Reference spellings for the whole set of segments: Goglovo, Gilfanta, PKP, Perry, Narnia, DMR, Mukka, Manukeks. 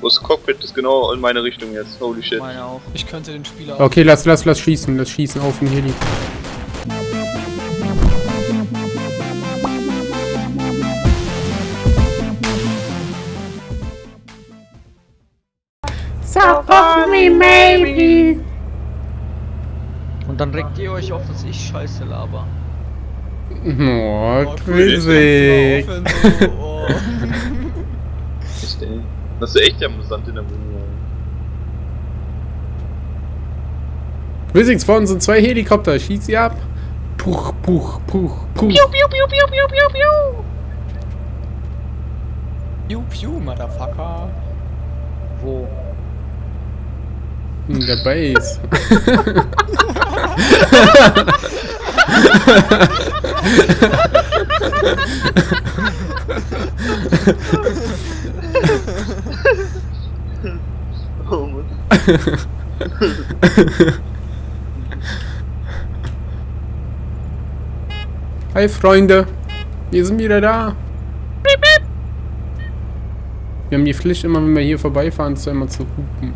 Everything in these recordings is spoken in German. Wo das Cockpit ist genau in meine Richtung jetzt. Holy shit. Meine auch. Ich könnte den Spieler. Okay, lass schießen. Lass schießen auf den Heli. So fuck me, maybe. Und dann regt ihr euch auf, dass ich Scheiße laber. Oh, Quizig. Oh. Das ist echt amüsant in der Wohnung. Quizig, vorne sind 2 Helikopter. Schieß sie ab. Puch, puch, puch, puch. Piu, piu, piu, piu, piu, piu, piu. Piu, piu, Motherfucker. Wo? In der Base. Oh Mann. Hi Freunde, wir sind wieder da. Wir haben die Pflicht, immer wenn wir hier vorbeifahren, immer zu hupen.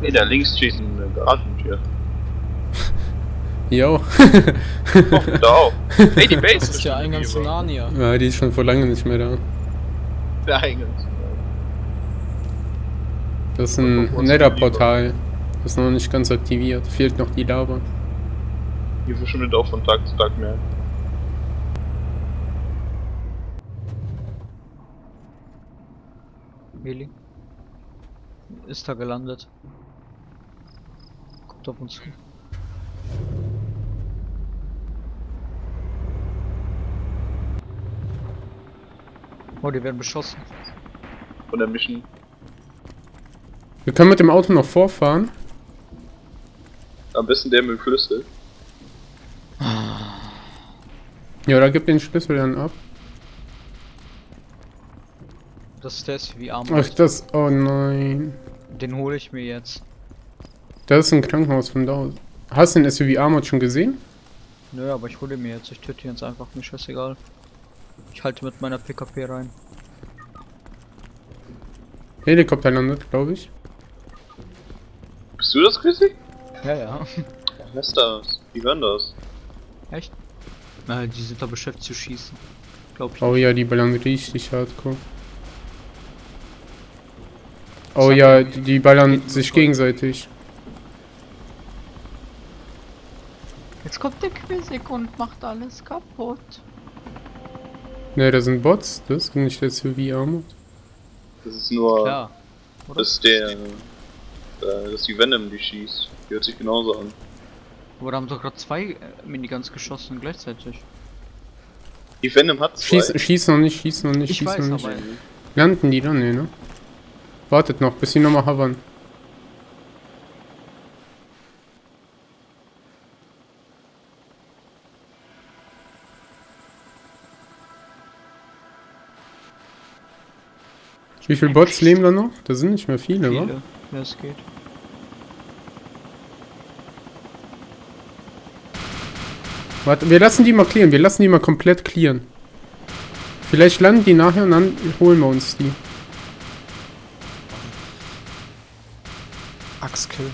Nee, da links schießen eine Garagentür. Jo. Oh, da auch. Hey, die Base ist ja eingangs zu Narnia. Ja, die ist schon vor lange nicht mehr da. Der Eingang zu Narnia. Das ist ein Netherportal. Das ist noch nicht ganz aktiviert. Fehlt noch die Lava. Die verschwindet auch von Tag zu Tag mehr. Willi? Ist da gelandet. Kommt auf uns zu. Oh, die werden beschossen. Von der Mission. Wir können mit dem Auto noch vorfahren. Am besten der mit dem Schlüssel. Ja, da gibt den Schlüssel dann ab. Das ist der SUV Arm. Ach das, oh nein. Den hole ich mir jetzt. Das ist ein Krankenhaus von da aus. Hast du den SUV Armut schon gesehen? Nö, aber ich hole mir jetzt. Ich töte ihn jetzt einfach, mir scheißegal. Ich halte mit meiner PKP rein. Helikopter landet, glaube ich. Bist du das, Chrissy? Ja, ja. Wer ist das? Wie waren das? Echt? Na, die sind da beschäftigt zu schießen. Glaub ich. Oh ja, die ballern richtig hardcore. Oh ja, die ballern sich gegenseitig. Jetzt kommt der Quizig und macht alles kaputt. Ne, da sind Bots, das ist nicht der SUV-Armut. Das ist nur... Klar, das ist der... Das ist die Venom, die schießt. Die hört sich genauso an. Aber da haben doch gerade 2 Miniguns geschossen gleichzeitig. Die Venom hat 2. Schieß noch nicht, schieß noch nicht, schieß noch nicht. Landen die dann, ne? Wartet noch, bis sie nochmal hovern. Wie viele Bots leben da noch? Da sind nicht mehr viele, wa? Viele, ja, es geht. Warte, wir lassen die mal clearen, wir lassen die mal komplett clearen. Vielleicht landen die nachher und dann holen wir uns die. Axkill. Kill.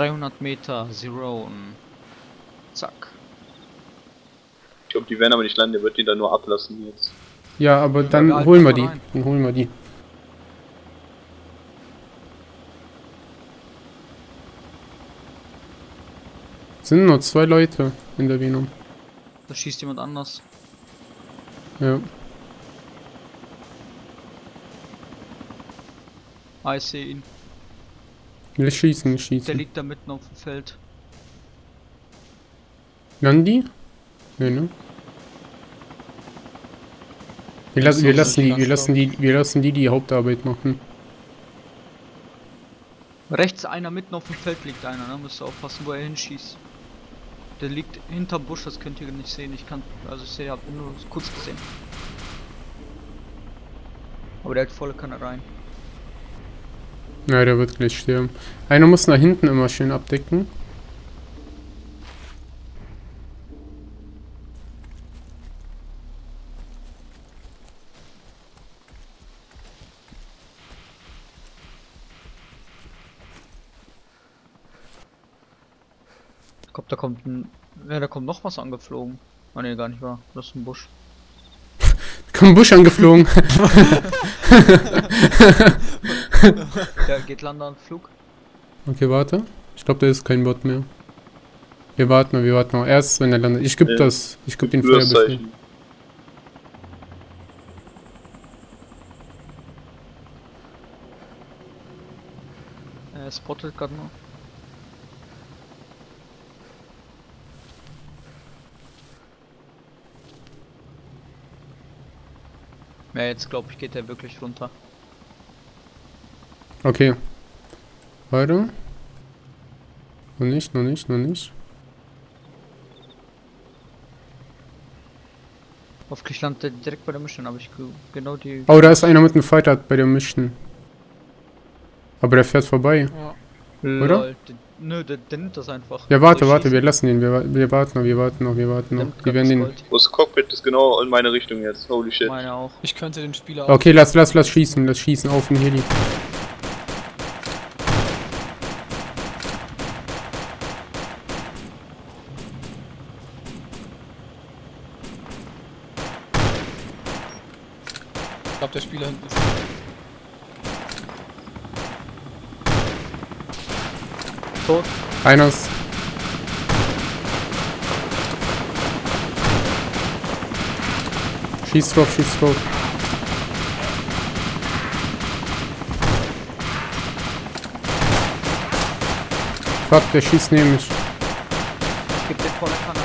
300 Meter, Zero. Zack. Ich glaube, die werden aber nicht landen, der wird die dann nur ablassen jetzt. Ja, aber dann holen wir die. Dann holen wir die. Es sind nur 2 Leute in der Venom. Da schießt jemand anders. Ja. Ah, ich sehe ihn. Wir schießen, schießen. Der liegt da mitten auf dem Feld. Landi? Nee, ne? Wir lassen die Hauptarbeit machen. Rechts einer, mitten auf dem Feld liegt einer, ne? Müsst ihr aufpassen, wo er hinschießt. Der liegt hinterm Busch, das könnt ihr nicht sehen. Ich kann, also ich sehe, hab ihn nur kurz gesehen. Aber der hat volle Kanne rein. Ja, der wird gleich sterben. Einer muss nach hinten immer schön abdecken. Ich glaube, da kommt ein... Ja, da kommt noch was angeflogen. Ah, ne, gar nicht wahr. Das ist ein Busch. Da kommt ein Busch angeflogen. Da geht lander an Flug. Okay, warte. Ich glaube, da ist kein Bot mehr. Wir warten noch. Erst, wenn er landet. Ich gebe das. Ich gebe den Feuerbefehl. Er spottet gerade noch. Ja, jetzt glaube ich, geht der wirklich runter. Okay. Weiter. Noch nicht. Hoffentlich landet er direkt bei der Mission, aber ich genau die... Oh, da ist einer mit einem Fighter bei der Mission. Aber der fährt vorbei. Ja. Oder? Nö, der nimmt das einfach. Ja, warte, wir lassen ihn. Wir warten noch. Wir werden den... Das Cockpit ist genau in meine Richtung jetzt. Holy shit. Meine auch. Ich könnte den Spieler auch... Okay, lass schießen auf den Heli. Ich glaube, der Spieler hinten ist... Tot. Einer ist... Schieß drauf. Fuck, der schießt neben mich. Es gibt den volle Kanne.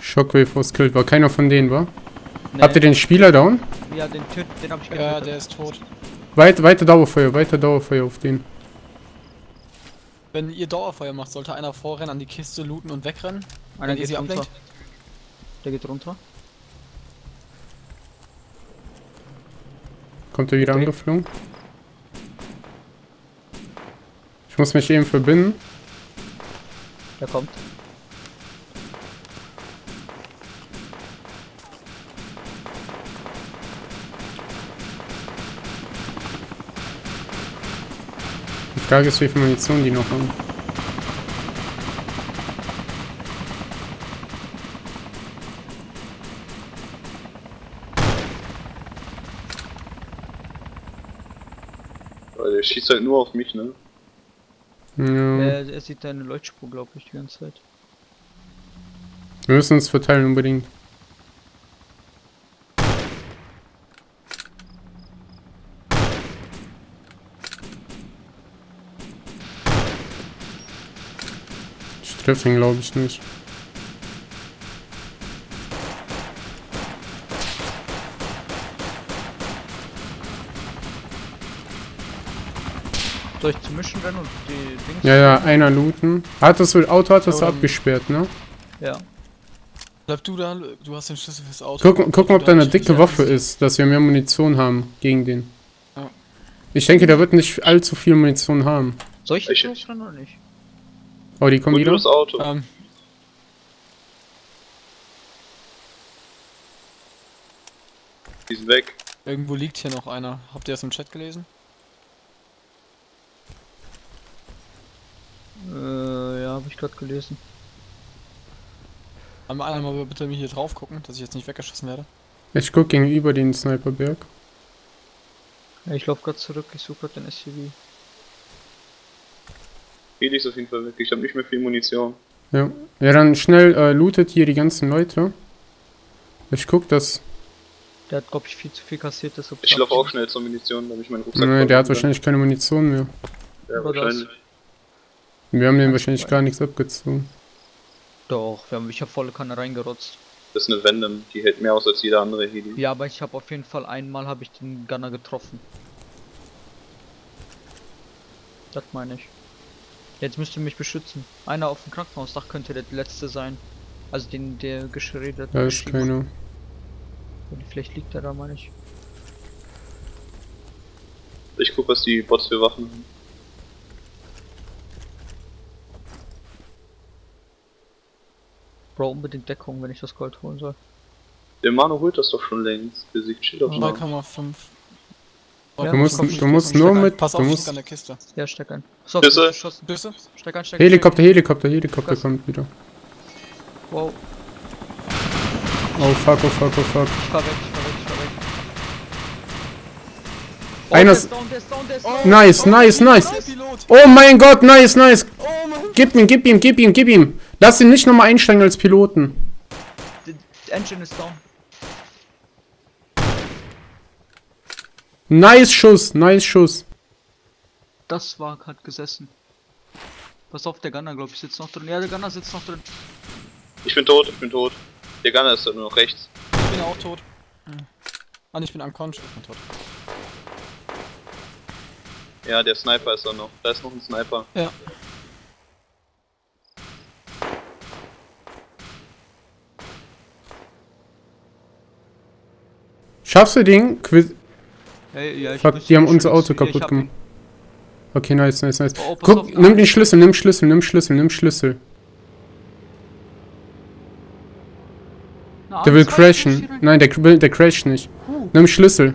Shockwave was killed. War keiner von denen, wa? Nee. Habt ihr den Spieler down? Ja, den hab ich getötet. Ja, der ist tot. Weiter Dauerfeuer auf den. Wenn ihr Dauerfeuer macht, sollte einer vorrennen, an die Kiste looten und wegrennen. Einer geht runter. Ablenkt. Der geht runter. Kommt er wieder angeflogen? Ich muss mich eben verbinden. Der kommt. Die Frage ist, wie viel Munition die noch haben. Der schießt halt nur auf mich, ne? Ja. Er sieht deine Leuchtspur, glaube ich, die ganze Zeit. Wir müssen uns verteilen unbedingt. Trifft ihn, glaube ich, nicht. Soll ich zu mischen rennen und die Dings... Ja, einer looten. Das Auto hat das abgesperrt, ne? Ja. Bleib du da, du hast den Schlüssel fürs Auto. Gucken, ob da eine dicke Waffe ist, dass wir mehr Munition haben gegen den. Ja. Ich denke, der wird nicht allzu viel Munition haben. Soll ich das schon oder nicht? Oh, die kommen wieder? Das Auto. Die sind weg. Irgendwo liegt hier noch einer. Habt ihr das im Chat gelesen? Ja, habe ich gerade gelesen. Einmal bitte mich hier drauf gucken, dass ich jetzt nicht weggeschossen werde. Ich guck gegenüber den Sniperberg. Ich laufe gerade zurück, ich suche gerade den SUV. Heli ist auf jeden Fall weg, ich habe nicht mehr viel Munition. Ja, dann schnell lootet hier die ganzen Leute. Ich guck, dass... Der hat, glaube ich, viel zu viel kassiert. Ich laufe auch schnell zur Munition, damit ich meinen Rucksack... Nein, der hat wahrscheinlich keine Munition mehr. Ja, wahrscheinlich. Wir haben dem wahrscheinlich gar nichts abgezogen. Doch, ich habe volle Kanne reingerotzt. Das ist eine Venom, die hält mehr aus als jeder andere Heli. Ja, aber ich habe auf jeden Fall einmal den Gunner getroffen. Das meine ich. Jetzt müsst ihr mich beschützen. Einer auf dem Krankenhausdach könnte der letzte sein. Also der Geschirr hat. Da ist keiner. Vielleicht liegt er da, meine ich. Ich guck, was die Bots für Waffen haben. Bro, unbedingt Deckung, wenn ich das Gold holen soll. Der Mano holt das doch schon längst. Besiegt Schild auf 3,5. Du musst nur mit. Pass auf, steck an der Kiste. Ja, steck ein. So, Büsse. Steck ein. Helikopter kommt wieder. Wow. Oh fuck. Ich fahr weg. Oh, einer ist... Nice. Oh mein Gott, nice. Gib ihm. Lass ihn nicht nochmal einsteigen als Piloten. The engine is down. Nice Schuss. Das war gerade gesessen. Pass auf, der Gunner, glaube ich, sitzt noch drin. Ja, der Gunner sitzt noch drin. Ich bin tot. Der Gunner ist nur noch rechts. Ich bin ja auch tot. Ah, ich bin unconscious, ich bin tot. Ja, der Sniper ist da noch. Da ist noch ein Sniper. Ja. Schaffst du den Quiz? Hey, ja, fuck, die haben unser Auto kaputt gemacht. Okay, nice. Oh, guck, auf, nimm den Schlüssel, nimm Schlüssel. Na, der will crashen. Nein, der crasht nicht. Nimm Schlüssel.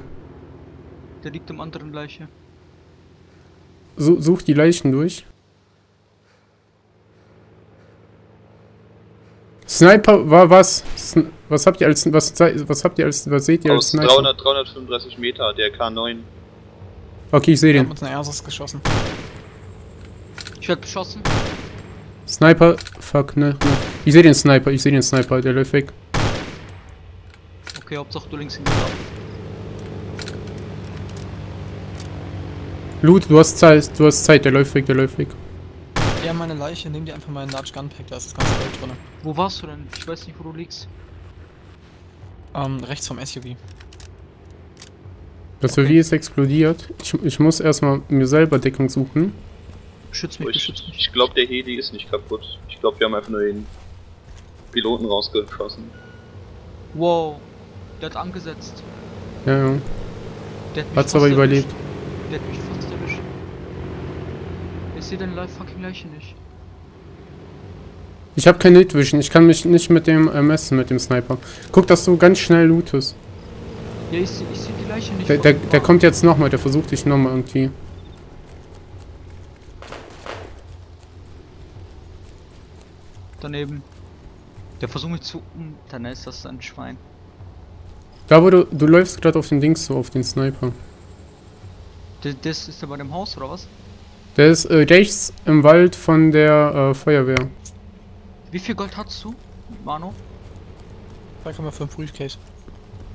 Der liegt im anderen Leiche. So, such die Leichen durch. Sniper war was? Was seht ihr als Sniper? 335 Meter, der K9. Okay, ich sehe den. Ich hab mit einer Airsoft geschossen. Ich werd geschossen. Sniper, fuck, ne. Ich sehe den Sniper, der läuft weg. Okay, Hauptsache du links hinten. Loot, du hast Zeit, der läuft weg. Ja, meine Leiche, nimm dir einfach mal einen Large Gunpack, da ist das ganze Gold drin. Wo warst du denn? Ich weiß nicht, wo du liegst. Rechts vom SUV. Das SUV ist explodiert. Ich muss erstmal mir selber Deckung suchen. Schütz mich. Ich glaube, der Heli ist nicht kaputt. Ich glaube, wir haben einfach nur den Piloten rausgeschossen. Wow, der hat angesetzt. Ja. Hat's aber überlebt. Der hat mich fast erwischt. Ich sehe deine fucking Leiche nicht. Ich habe kein Nitwischen, ich kann mich nicht mit dem messen, mit dem Sniper. Guck, dass du ganz schnell lootest. Ja, ich seh die Leiche nicht. Der kommt jetzt nochmal, der versucht dich nochmal irgendwie. Daneben. Der versucht mich zu... Dann ist das ein Schwein. Da wo du läufst gerade auf den Dings so, auf den Sniper. Das ist ja bei dem Haus, oder was? Der ist rechts im Wald von der Feuerwehr. Wie viel Gold hast du, Mano? 2,5 Briefcase.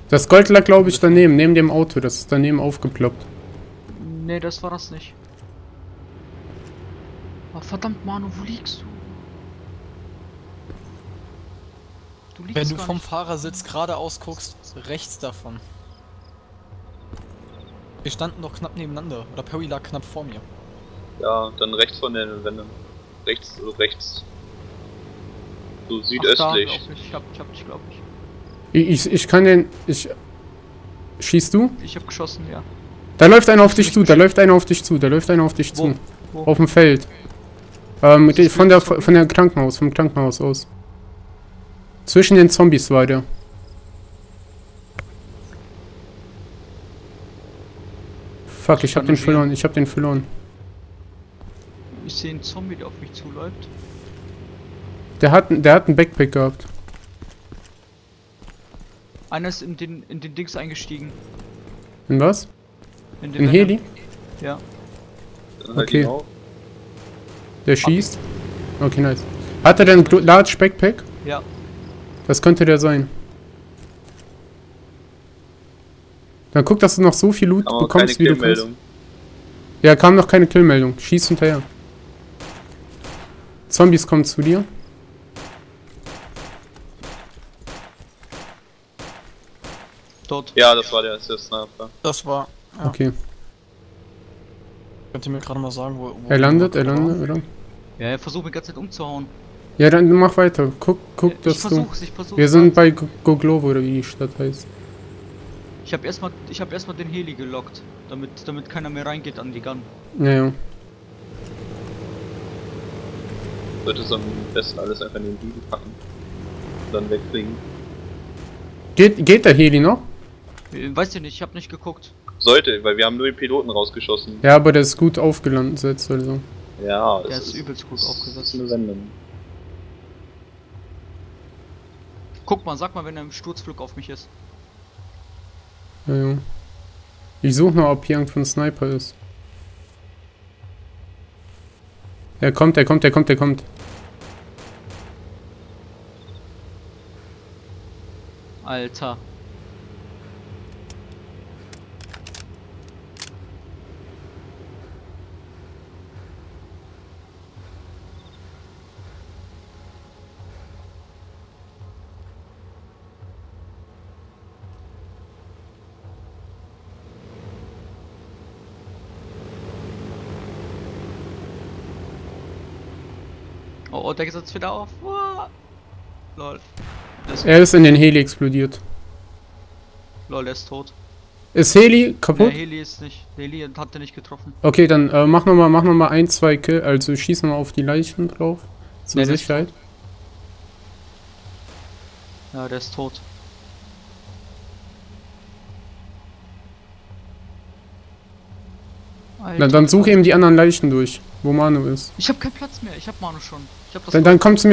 Das Gold lag, glaube ich, daneben, neben dem Auto. Das ist daneben aufgeploppt. Nee, das war das nicht. Oh, verdammt, Mano, wo liegst du? Wenn du vom Fahrersitz geradeaus guckst, rechts davon. Wir standen doch knapp nebeneinander. Oder Perry lag knapp vor mir. Ja, dann rechts von der Wände. Rechts. So südöstlich. Ach, ich hab dich, glaube ich. Ich kann den... Schießt du? Ich hab geschossen, ja. Da läuft einer auf dich zu. Wo? Auf dem Feld. Vom Krankenhaus aus. Zwischen den Zombies war der. Fuck, ich hab den verloren. Ich sehe einen Zombie, der auf mich zuläuft. Der hat einen Backpack gehabt. Einer ist in den Dings eingestiegen. In was? In Heli? Ja. Okay. Der schießt. Okay, nice. Hat er denn einen Large Backpack? Ja. Das könnte der sein. Dann guck, dass du noch so viel Loot bekommst, wie du kannst. Ja, kam noch keine Killmeldung. Schieß hinterher. Zombies kommen zu dir. Dort. Ja, das war der Sniper. Das war. Ja. Okay. Könnt ihr mir gerade mal sagen, wo. Er landet, oder? Ja, er versucht mich die ganze Zeit umzuhauen. Ja, dann mach weiter. Guck, ja, ich versuch's. Wir sind bei Goglovo, oder wie die Stadt heißt. Ich hab erstmal den Heli gelockt, damit keiner mehr reingeht an die Gun. Ja. Sollte es am besten alles einfach in den Heli packen. Und dann wegfliegen. Geht der Heli noch? Weiß ich nicht, ich hab nicht geguckt. Sollte, weil wir haben nur den Piloten rausgeschossen. Ja, aber der ist gut aufgelandet jetzt, also. Ja, der ist übelst gut aufgesetzt. Eine Wendung. Guck mal, sag mal, wenn er im Sturzflug auf mich ist. Ja, ja. Ich suche noch, ob hier irgendwo ein Sniper ist. Er kommt, er kommt, er kommt, er kommt. Alter. Oh, der gesetzt wieder auf. Wow. Lol. Er ist in den Heli explodiert. Lol, er ist tot. Ist Heli kaputt? Der Heli ist nicht. Der Heli hat er nicht getroffen. Okay, dann mach nochmal ein, zwei Kill. Also schieß nochmal auf die Leichen drauf. Zur Sicherheit. Ja, der ist tot. Dann such eben die anderen Leichen durch, wo Manu ist. Ich hab keinen Platz mehr, ich hab Manu schon. Ich hab das Gold. Dann komm zu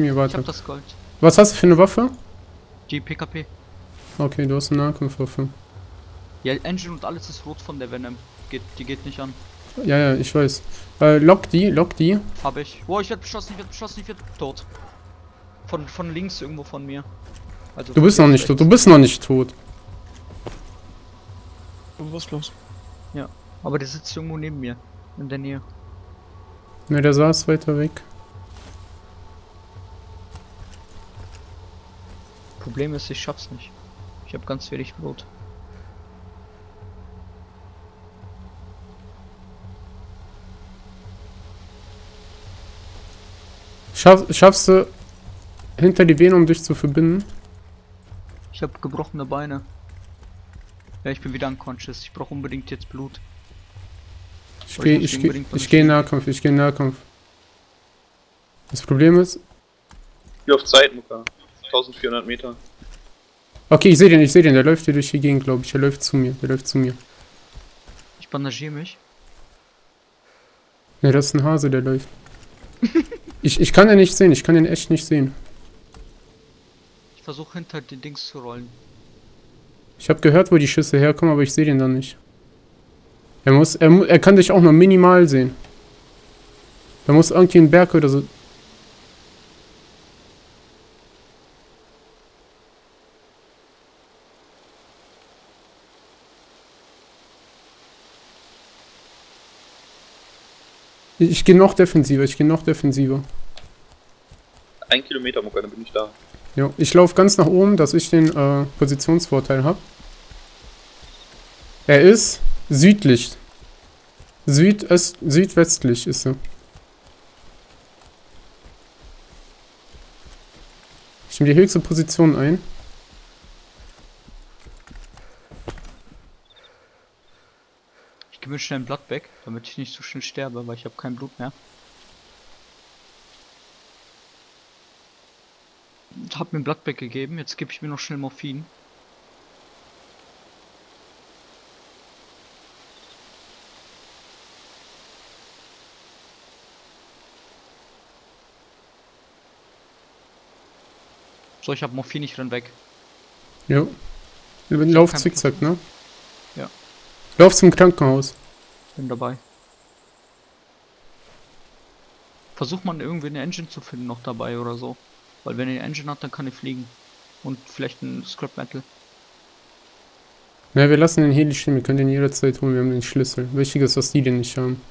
mir, warte. Ich hab das Gold. Was hast du für eine Waffe? Die PKP. Okay, du hast eine Nahkampfwaffe. Ja, Engine und alles ist rot von der Venom. Die geht nicht an. Ja, ja, ich weiß. Lock die. Hab ich. Boah, ich werd beschossen, tot. Von links irgendwo von mir. Also du bist noch nicht tot, Bewusstlos. Ja. Aber der sitzt irgendwo neben mir, in der Nähe. Ne, der saß weiter weg. Problem ist, ich schaff's nicht. Ich hab ganz wenig Blut. Schaffst du hinter die Vene, um dich zu verbinden? Ich hab gebrochene Beine. Ja, ich bin wieder unconscious. Ich brauch unbedingt jetzt Blut. Ich geh in Nahkampf. Das Problem ist... Wie auf Zeit, Mukka. 1400 Meter. Okay, ich seh den. Der läuft hier durch die Gegend, glaube ich. Der läuft zu mir. Ich bandagiere mich. Ne, das ist ein Hase, der läuft. ich kann den nicht sehen. Ich kann den echt nicht sehen. Ich versuche hinter den Dings zu rollen. Ich habe gehört, wo die Schüsse herkommen, aber ich sehe den dann nicht. Er kann dich auch nur minimal sehen. Da muss irgendwie ein Berg oder so. Ich gehe noch defensiver. 1 Kilometer, Mukka, dann bin ich da. Ja, ich laufe ganz nach oben, dass ich den Positionsvorteil habe. Er ist südlich. Südwestlich ist er. Ich nehme die höchste Position ein. Ich gebe mir schnell ein Blatt weg, damit ich nicht so schnell sterbe, weil ich habe kein Blut mehr. Hab mir ein Blattback gegeben, jetzt gebe ich mir noch schnell Morphin. So, ich hab Morphin, ich renn weg. Jo. Lauf zickzack, ne? Ja. Lauf zum Krankenhaus. Bin dabei. Versucht man irgendwie eine Engine zu finden noch dabei oder so. Weil wenn er eine Engine hat, dann kann er fliegen. Und vielleicht ein Scrap Metal. Na, wir lassen den Heli stehen, wir können den jederzeit holen, wir haben den Schlüssel. Wichtig ist, dass die den nicht haben.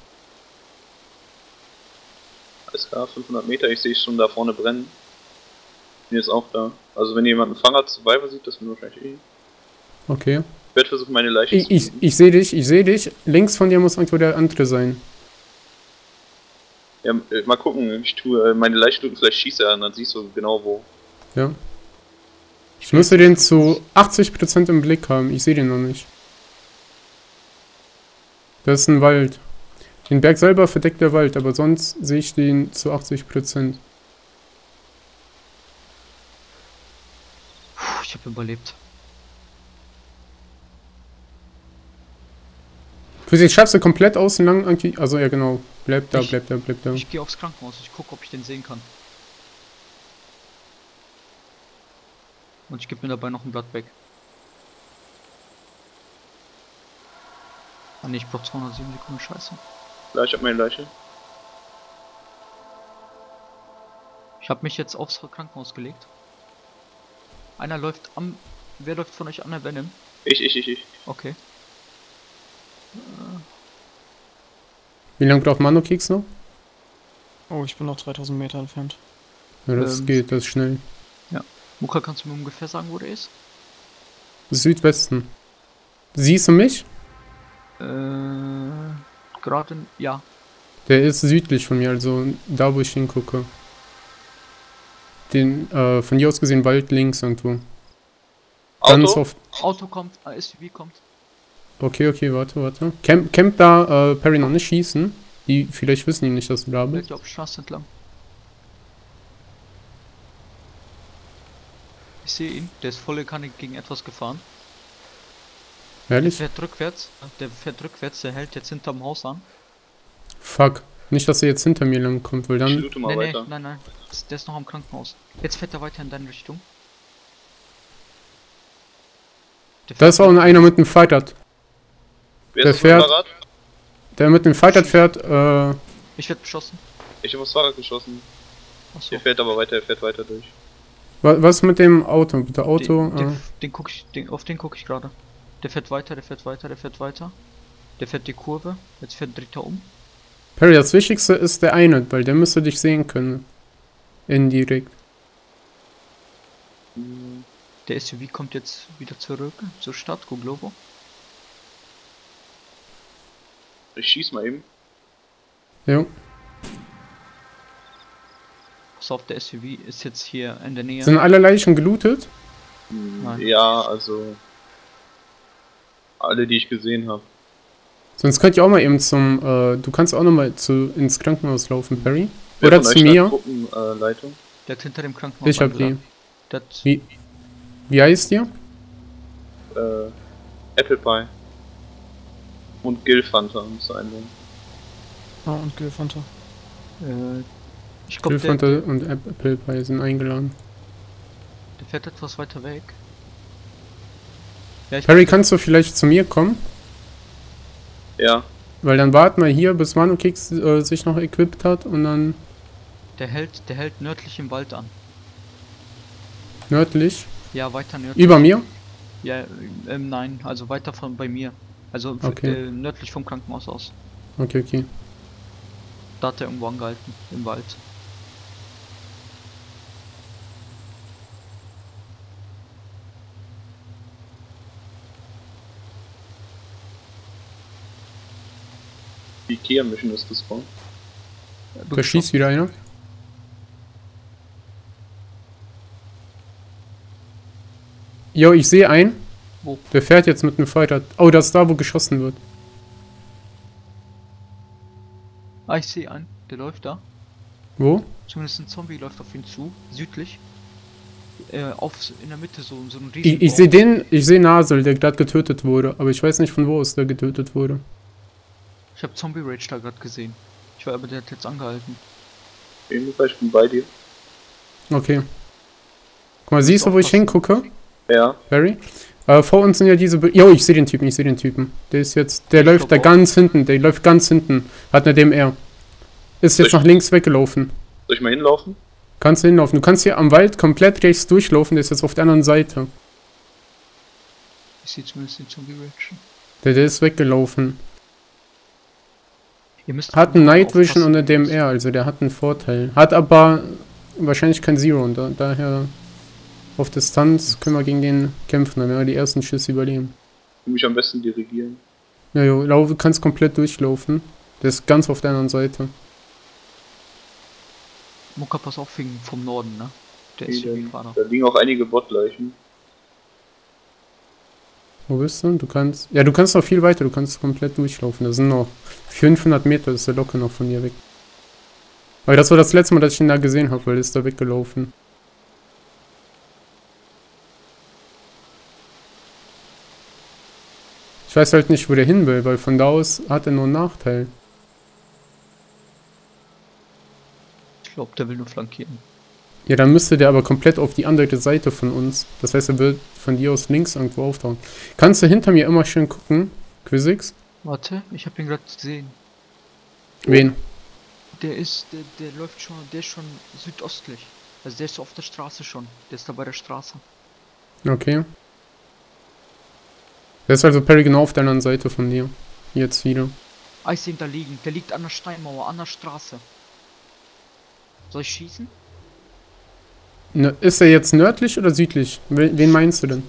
Alles klar, 500 Meter, ich sehe schon da vorne brennen. Ich bin jetzt auch da. Also wenn jemand einen Fahrrad Survivor sieht, das bin wahrscheinlich eh. Okay. Ich werde versuchen, meine Leiche zu finden. Ich sehe dich. Links von dir muss irgendwo der andere sein. Ja, mal gucken, ich tue meine Leichtstunden, vielleicht schießt er an, dann siehst du genau wo. Ja. Ich müsste den zu 80% im Blick haben, ich sehe den noch nicht. Das ist ein Wald. Den Berg selber verdeckt der Wald, aber sonst sehe ich den zu 80%. Ich habe überlebt. Ich schaff's ja komplett außen lang. Also ja, genau. Bleib da. Ich gehe aufs Krankenhaus. Ich gucke, ob ich den sehen kann. Und ich gebe mir dabei noch ein Blatt weg. Ah ne, ich brauche 207 Sekunden. Scheiße. Ja, ich hab meine Leiche. Ich hab mich jetzt aufs Krankenhaus gelegt. Einer läuft am... Wer läuft von euch an der Venom? Ich. Okay. Wie lange braucht Manukeks noch? Oh, ich bin noch 3000 Meter entfernt. Ja, das geht, das ist schnell. Ja. Mukka, kannst du mir ungefähr sagen, wo der ist? Südwesten. Siehst du mich? Gerade in... Ja. Der ist südlich von mir, also da, wo ich hingucke. Den, von hier aus gesehen, Wald links irgendwo. Dann Auto? Auto kommt, SUV kommt. Okay, warte. Camp da, Perry noch nicht schießen. Die vielleicht wissen die nicht, dass du da bist. Ich glaube, Straße entlang. Ich sehe ihn, der ist volle Kanne gegen etwas gefahren. Ehrlich? Der fährt rückwärts, der hält jetzt hinterm Haus an. Fuck, nicht, dass er jetzt hinter mir lang kommt, weil dann... Nein, der ist noch am Krankenhaus. Jetzt fährt er weiter in deine Richtung. Da ist auch einer mit dem Fahrrad. Der mit dem Fahrrad fährt, Ich werd beschossen. Ich hab aufs Fahrrad geschossen. Achso. Der fährt aber weiter, durch. Was mit dem Auto? Bitte Auto? Auf den guck ich gerade. Der fährt weiter. Der fährt die Kurve, jetzt fährt ein Dritter um. Perry, das Wichtigste ist der eine, weil der müsste dich sehen können. Indirekt. Der SUV kommt jetzt wieder zurück zur Stadt, Guglobo. Ich schieß mal eben. Jo. Pass auf, der SUV ist jetzt hier in der Nähe. Sind alle Leichen gelootet? Nein. Ja, also... Alle, die ich gesehen habe. Sonst könnt ihr auch mal eben zum... du kannst auch nochmal ins Krankenhaus laufen, Perry. Oder zu mir. Gruppenleitung. Der hat hinter dem Krankenhaus... Ich hab die. Wie heißt ihr? Apple Pie. Und Gilfanta muss einnehmen. Ah, und Gilfanta. Ich glaube, Gilfanta und Apple Pie sind eingeladen. Der fährt etwas weiter weg. Ja, Perry, kannst du vielleicht zu mir kommen? Ja. Weil dann warten wir hier, bis Manukeks sich noch equipped hat und dann... Der hält nördlich im Wald an. Nördlich? Ja, weiter nördlich. Über mir? Ja, nein, also weiter von bei mir. Also okay. Nördlich vom Krankenhaus aus. Okay. Da hat er irgendwo angehalten, im Wald. Die Ikea-Mission ist das Baum. Da schießt wieder einer. Jo, ich sehe einen. Wo? Der fährt jetzt mit einem Fighter. Oh, das ist da, wo geschossen wird. Ah, ich sehe einen. Der läuft da. Wo? Zumindest ein Zombie läuft auf ihn zu. Südlich. In der Mitte so ein riesen. Ich sehe den. Ich sehe Nasel, der gerade getötet wurde. Aber ich weiß nicht, von wo aus der getötet wurde. Ich habe Zombie Rage da gerade gesehen. Ich war aber, der hat jetzt angehalten. Ich bin bei dir. Okay. Guck mal, siehst du, wo ich hingucke? Ja. Perry? Vor uns sind ja diese... Jo, ich sehe den Typen, Der ist jetzt... Der läuft da ganz hinten, Hat eine DMR. Ist jetzt nach links weggelaufen. Soll ich mal hinlaufen? Kannst du hinlaufen. Du kannst hier am Wald komplett rechts durchlaufen, der ist jetzt auf der anderen Seite. Ich sehe zumindest den Zombie-Reaction. Der ist weggelaufen. Hat einen Night Vision und eine DMR, also der hat einen Vorteil. Hat aber wahrscheinlich kein Zero und daher... Auf Distanz können wir gegen den kämpfen, dann werden wir die ersten Schüsse überleben. Mich am besten dirigieren. Ja, du kannst komplett durchlaufen. Der ist ganz auf der anderen Seite. Mukka, pass auf, vom Norden, ne? Der ist hier gefahren. Da liegen auch einige Botleichen. Wo bist du? Du kannst noch viel weiter, du kannst komplett durchlaufen. Da sind noch 500 Meter, das ist ja locker noch von dir weg. Aber das war das letzte Mal, dass ich ihn da gesehen habe, weil der ist da weggelaufen. Ich weiß halt nicht, wo der hin will, weil von da aus hat er nur einen Nachteil. Ich glaube, der will nur flankieren. Ja, dann müsste der aber komplett auf die andere Seite von uns. Das heißt, er wird von dir aus links irgendwo auftauchen. Kannst du hinter mir immer schön gucken, Quizix? Warte, ich habe ihn gerade gesehen. Wen? Der läuft schon, der ist schon südöstlich. Also der ist auf der Straße schon. Der ist da bei der Straße. Okay. Der ist also Perry genau auf der anderen Seite von dir. Jetzt wieder. Ah, ich sehe ihn da liegen. Der liegt an der Steinmauer, an der Straße. Soll ich schießen? Ne, ist er jetzt nördlich oder südlich? Wen meinst du denn?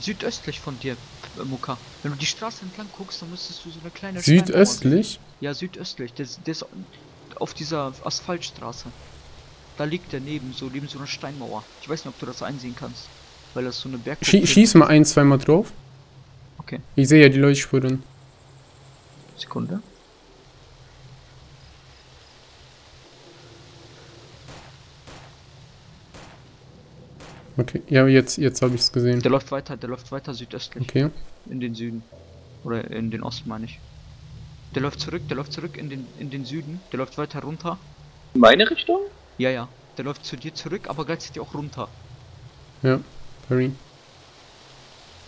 Südöstlich von dir, Mukka. Wenn du die Straße entlang guckst, dann müsstest du so eine kleine Südöstlich? Steinmauer. Ja, südöstlich. Der ist auf dieser Asphaltstraße. Da liegt er neben so einer Steinmauer. Ich weiß nicht, ob du das einsehen kannst. Weil das so eine Berg. Schieß mal ein, zweimal drauf. Okay. Ich sehe ja die Leuchtspuren. Sekunde. Okay, ja, jetzt habe ich es gesehen. Der läuft weiter südöstlich. Okay. In den Süden. Oder in den Osten, meine ich. Der läuft zurück in den Süden. Der läuft weiter runter. In meine Richtung? Ja, ja. Der läuft zu dir zurück, aber gleichzeitig auch runter. Ja, Perry.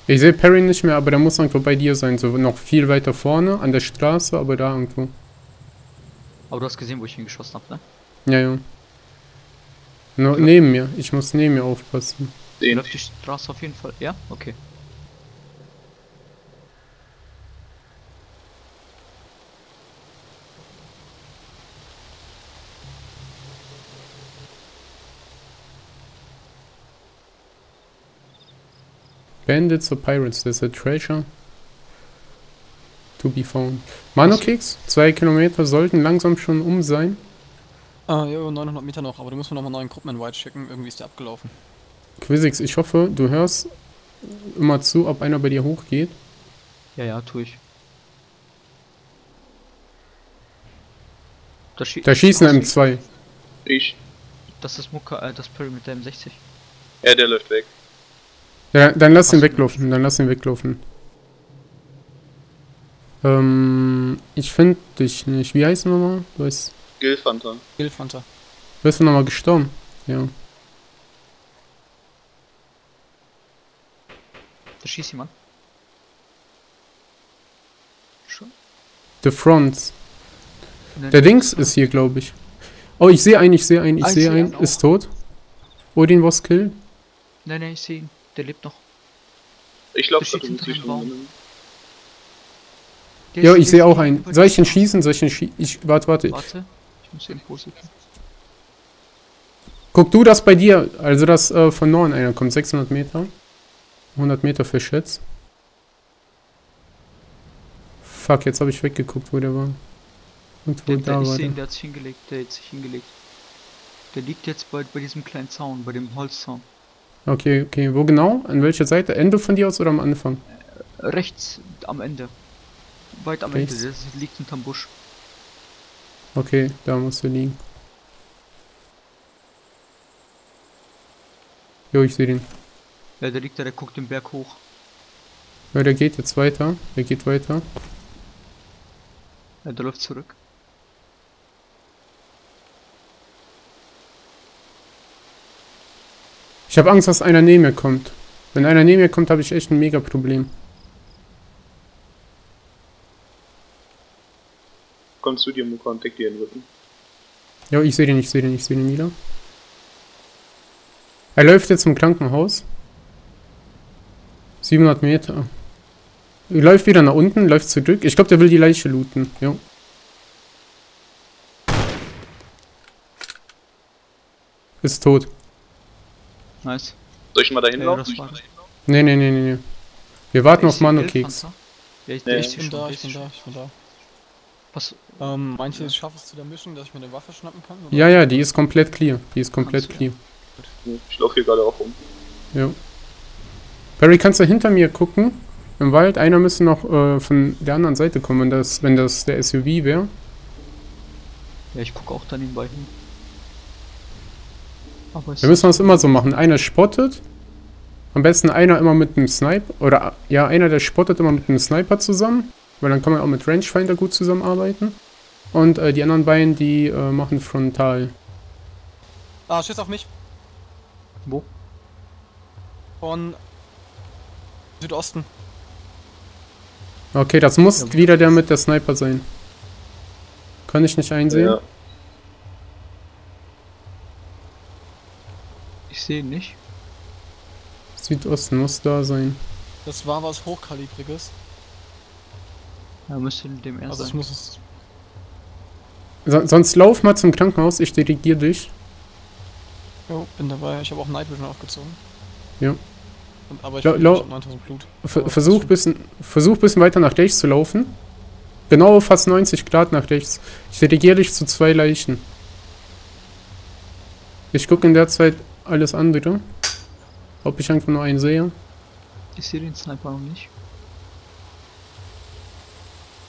Ich sehe Perry nicht mehr, aber der muss irgendwo bei dir sein. So noch viel weiter vorne, an der Straße, aber da irgendwo. Aber du hast gesehen, wo ich ihn geschossen habe, ne? Ja, ja. No, neben mir, ich muss neben mir aufpassen. Den auf die Straße auf jeden Fall, ja? Okay. Bandits or Pirates, there's a treasure to be found. Manukeks, 2 Kilometer sollten langsam schon um sein. Ah, ja, 900 Meter noch, aber du musst mir nochmal einen neuen Gruppenwide schicken, irgendwie ist der abgelaufen. Quizix, ich hoffe, du hörst immer zu, ob einer bei dir hochgeht. Ja, ja, tue ich. Da schießen M2. Ich. Das ist Mukka, das Perry mit der M60. Ja, der läuft weg. Ja, dann lass ihn weglaufen, Ich finde dich nicht. Wie heißt du nochmal? Du heißt... Gilfanta. Bist du nochmal gestorben? Ja. Da schießt jemand. Schon? The Fronts. Der Dings ist hier, glaube ich. Oh, ich sehe einen. Ist tot. Odin was killed? Nein, ich sehe ihn. Der lebt noch. Ich glaube, der steht hinter dem Baum. Ja, ich sehe auch einen. Soll ich ihn schießen? Warte. Guck du das bei dir, also das von Norden einer kommt, 600 Meter. 100 Meter für Schätz. Fuck, jetzt habe ich weggeguckt, wo der war. Und wo da war der. Der hat sich hingelegt, Der liegt jetzt bei diesem kleinen Zaun, bei dem Holzzaun. Okay, wo genau? An welcher Seite? Ende von dir aus oder am Anfang? Rechts am Ende. Weit am Ende, das liegt unterm Busch. Okay, da musst du liegen. Jo, ich sehe den. Ja, der liegt da, der guckt den Berg hoch. Ja, der geht jetzt weiter. Ja, der läuft zurück. Ich habe Angst, dass einer neben mir kommt. Wenn einer neben mir kommt, habe ich echt ein mega Problem. Kommst du dir, Mukka, und deck dir den Rücken. Ja, ich sehe den wieder. Er läuft jetzt zum Krankenhaus. 700 Meter. Er läuft wieder nach unten, läuft zurück. Ich glaube, der will die Leiche looten, jo. Ist tot. Nice. Soll ich mal dahin laufen? Nee. Wir warten auf Manukeks. Ja, ich bin da. Was? Manche schaffen es zu der Mission, dass ich mir eine Waffe schnappen kann? Oder? Ja, die ist komplett clear. Ja. Ich laufe hier gerade auch rum. Ja. Perry, kannst du hinter mir gucken? Im Wald, einer müsste noch von der anderen Seite kommen, wenn das der SUV wäre. Ja, ich gucke auch da nebenbei hin. Wir müssen das immer so machen. Einer spottet, Am besten einer immer mit einem Sniper. Oder ja, einer, der spottet immer mit einem Sniper zusammen. Weil dann kann man auch mit Rangefinder gut zusammenarbeiten. Und die anderen beiden, die machen frontal. Ah, schießt auf mich. Wo? Von Südosten. Okay, das muss ja wieder der mit der Sniper sein. Kann ich nicht einsehen. Ja. Ich sehe ihn nicht. Südosten muss da sein. Das war was Hochkalibriges. Ja, müsste dem ersten. Also ich muss es. Sonst lauf mal zum Krankenhaus, ich dirigiere dich. Jo, bin dabei. Ich habe auch Night Vision aufgezogen. Ja. Und, aber ich habe 9000 Blut. Versuch bisschen weiter nach rechts zu laufen. Genau fast 90 Grad nach rechts. Ich dirigiere dich zu zwei Leichen. Ich gucke in der Zeit alles andere. Ob ich einfach nur einen sehe. Ich sehe den Sniper auch nicht.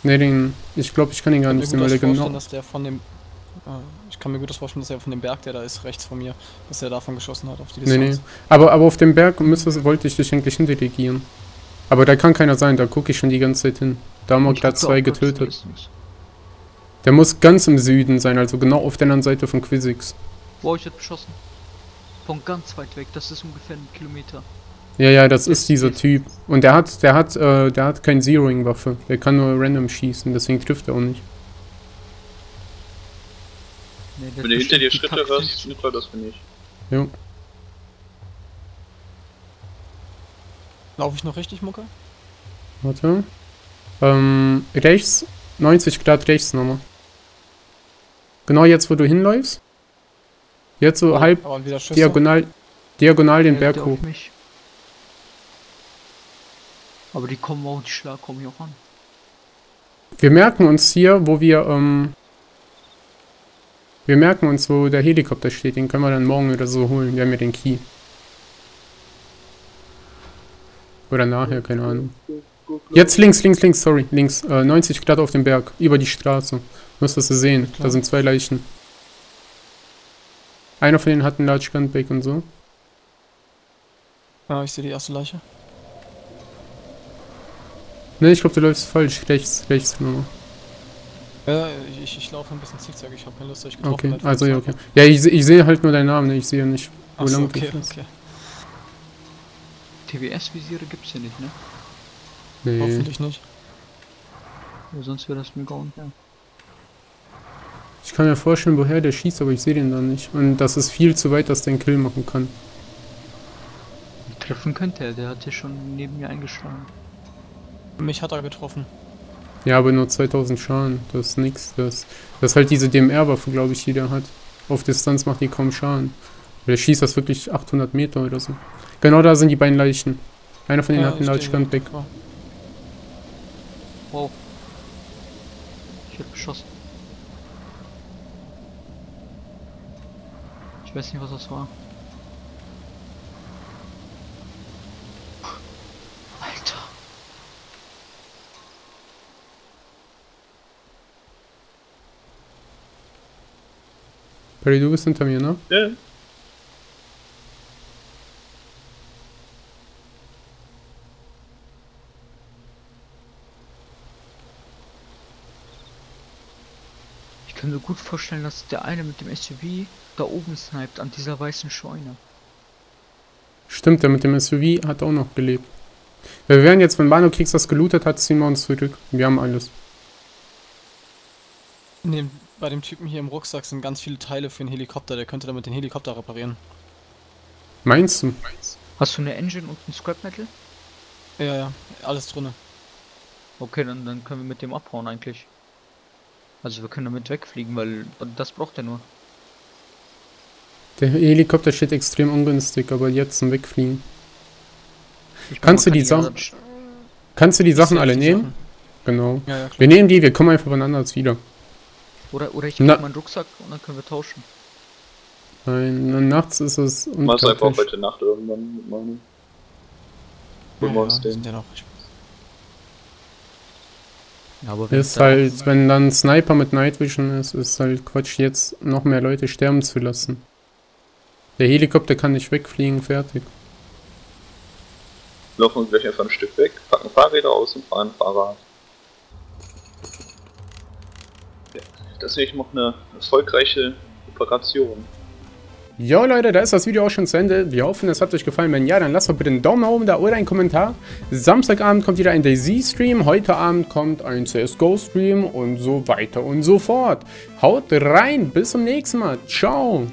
Ne, den. Ich glaube, ich kann ihn gar nicht sehen, weil der genau. Ich kann mir gut das vorstellen, dass er von dem Berg, der da ist, rechts von mir, dass er davon geschossen hat auf die Distanz. Nee. Aber auf dem Berg wollte ich dich eigentlich hindelegieren. Aber da kann keiner sein, da gucke ich schon die ganze Zeit hin. Da haben wir gerade zwei getötet. Der muss ganz im Süden sein, also genau auf der anderen Seite von Quizix. Boah, ich hab beschossen. Von ganz weit weg, das ist ungefähr 1 Kilometer. Ja, das ist dieser Typ. Und der hat keine Zeroing-Waffe. Der kann nur random schießen, deswegen trifft er auch nicht. Nee, wenn du hinter dir Schritte hörst, nicht das für mich. Jo. Lauf ich noch richtig, Mukka? Warte. Rechts, 90 Grad rechts nochmal. Genau jetzt, wo du hinläufst. Jetzt so halb diagonal den Berg hoch. Aber die kommen auch, die Schlag kommen hier auch an. Wir merken uns hier, wo wir, wir merken uns, wo der Helikopter steht. Den können wir dann morgen oder so holen. Wir haben ja den Key. Oder nachher, keine Ahnung. Jetzt links, sorry. Links, 90 Grad auf dem Berg. Über die Straße. Müsstest du sehen. Da sind zwei Leichen. Einer von denen hat einen Large Gunback und so. Ah, ich sehe die erste Leiche. Ne, ich glaube, du läufst falsch. Rechts nur. Ja, ich laufe ein bisschen zickzack, ich habe keine Lust, euch getroffen. Okay, also ja, okay. Ja, ich sehe halt nur deinen Namen, ne? Ich sehe ja nicht, wo lang du bist. Okay. TWS-Visiere gibt's hier nicht, ne? Nee. Hoffentlich nicht. Ja, sonst wäre das mega unfair. Ich kann mir vorstellen, woher der schießt, aber ich sehe den dann nicht. Und das ist viel zu weit, dass der einen Kill machen kann. Treffen könnte er, der hat hier schon neben mir eingeschlagen. Mich hat er getroffen. Ja, aber nur 2000 Schaden, das ist nix. Das ist halt diese DMR-Waffe, glaube ich, die der hat. Auf Distanz macht die kaum Schaden. Der schießt das wirklich 800 Meter oder so. Genau da sind die beiden Leichen. Einer von denen hat einen Large Gunback. Wow. Ich hab geschossen. Ich weiß nicht, was das war. Perry, du bist hinter mir, ne? Ja. Ich kann mir gut vorstellen, dass der eine mit dem SUV da oben sniped, an dieser weißen Scheune. Stimmt, der mit dem SUV hat auch noch gelebt. Wir werden jetzt, wenn Manukeks das gelootet hat, ziehen wir uns zurück. Wir haben alles. Nee. Bei dem Typen hier im Rucksack sind ganz viele Teile für einen Helikopter, der könnte damit den Helikopter reparieren. Meinst du? Hast du eine Engine und ein Scrap Metal? Ja, alles drinne. Okay, dann können wir mit dem abhauen eigentlich. Also wir können damit wegfliegen, weil das braucht er nur. Der Helikopter steht extrem ungünstig, aber jetzt zum Wegfliegen. Kannst du die Sachen alle nehmen? Genau. Ja, wir nehmen die, wir kommen einfach anders wieder. Oder ich nehme meinen Rucksack und dann können wir tauschen. Nein, nachts ist es unten. Machst einfach heute Nacht irgendwann mit Manu. Ist halt, wenn dann Sniper mit Night Vision ist, ist halt Quatsch, jetzt noch mehr Leute sterben zu lassen. Der Helikopter kann nicht wegfliegen, fertig. laufen uns gleich einfach ein Stück weg, packen Fahrräder aus und fahren Fahrrad. Das sehe ich noch eine erfolgreiche Operation. Jo Leute, da ist das Video auch schon zu Ende. Wir hoffen, es hat euch gefallen. Wenn ja, dann lasst doch bitte einen Daumen nach oben da oder einen Kommentar. Samstagabend kommt wieder ein DayZ-Stream, heute Abend kommt ein CSGO-Stream und so weiter und so fort. Haut rein, bis zum nächsten Mal. Ciao.